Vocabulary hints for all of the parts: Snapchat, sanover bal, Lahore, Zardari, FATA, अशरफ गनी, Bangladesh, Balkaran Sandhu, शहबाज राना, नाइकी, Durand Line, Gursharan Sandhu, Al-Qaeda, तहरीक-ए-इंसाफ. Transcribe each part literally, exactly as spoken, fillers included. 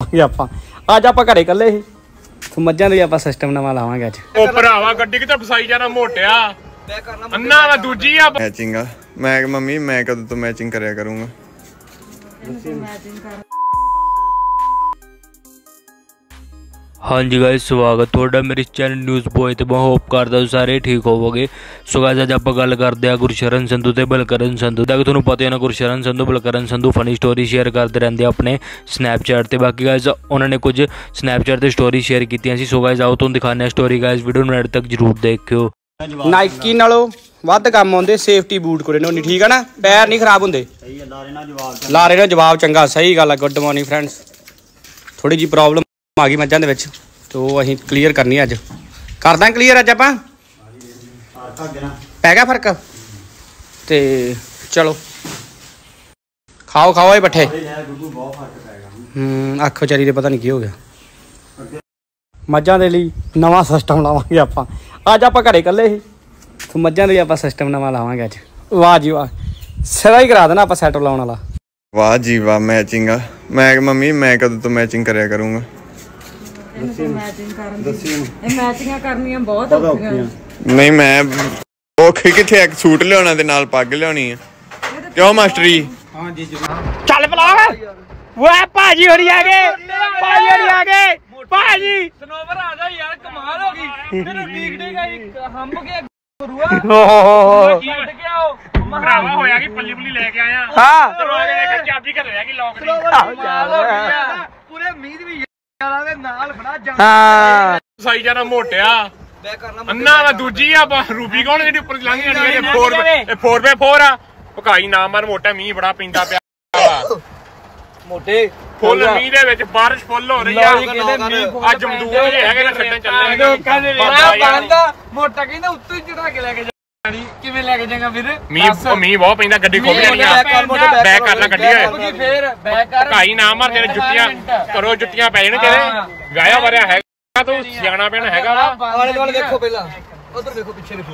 आज आप घरे कले मझां दे आपां सिस्टम नवां लावांगे। अज ओ भरावा गड्डी किते फसाई जाना मोटिया, मैं करना अन्ना वा दूजी आ मैचिंग आ। मैं मम्मी मैं कदों तो मैचिंग करया करूंगा। हाँ जी गाइज, स्वागत थोड़ा मेरे चैनल न्यूज़ बॉय ते। मैं होप करता सारे ठीक होवोगे। सो गाइज अज आप गल करते हैं गुरशरण संधू ते बलकरण संधू। तक थोड़ा पता है ना, Gursharan Sandhu Balkaran Sandhu funny story share करते रहते अपने स्नैपचैट ते। बाकी गाइज उन्होंने कुछ स्नैपचैट ते स्टोरी शेयर की। सो गाइज आओ तुम दिखाने स्टोरी। गाइज वीडियो में एंड तक जरूर देखियो। नाइकी नालों वध काम आउंदे सेफ्टी बूट कोरे नोनी, ठीक है ना, पैर नहीं खराब होंगे। लारे ना जवाब चंगा, सही गल है। गुड मॉर्निंग फ्रेंड्स, थोड़ी जी प्रॉब्लम आ गई मझां दे विच, तो असीं क्लीयर करनी अज। कर दां क्लीयर अज आपां। पै गया फर्क ते चलो खाओ खाओ ये पट्ठे। हम्म अख विचारी दे पता नहीं की हो गया। मझां दे लई नवां सिस्टम लावांगे आपां। अज आपां घरे कल्ले ही, मझां दे लई आपां सिस्टम नवां लावांगे अज। वाह जी वाह, सिरा ही करा देना आपां सैट लाउण वाला। वाह जी वाह मैचिंग आ। मैं मम्मी मैं कदों तो मैचिंग करया करूंगा। नहीं मैं ओके किथे एक सूट लेना ते नाल पग लेनी है। क्यों मास्टरी? हां जी चल पला ओए भाजी होरी आ गए, भाजी होरी आ गए, भाजी सनोवर आ जा यार, कमाल हो गई। मेरा ठीक ठीक है, हम के गुरुआ छट के आओ महावा होया कि पल्ली पल्ली लेके आया। हां देखो चाबी घर रह गई लॉक दी। पूरे उम्मीद भी करो जुत्तियां पै जाने तेरे गाया वरिया है तो सियाना पेन हैगा वा। आले दुआले देखो, पहला उधर देखो, पीछे देखो,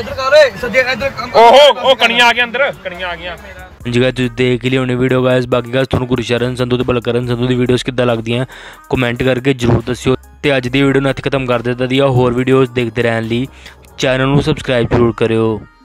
इधर कर रे सजे इधर। ओहो ओ कणियां आ गई अंदर, कणियां आ गई जी। गाइस तुसीं देख लियो ने वीडियो। गाइस बाकी गाइस तुहानू गुरशरण संधू ते बलकरण संधू दी वीडियोस किद्दां लगदियां कमेंट करके जरूर दस्सियो। ते अज दी वीडियो नू इत्थे खत्म कर दित्ता दी आ। होर वीडियोस देखदे रहण लई चैनल नू सबसक्राइब जरूर करियो।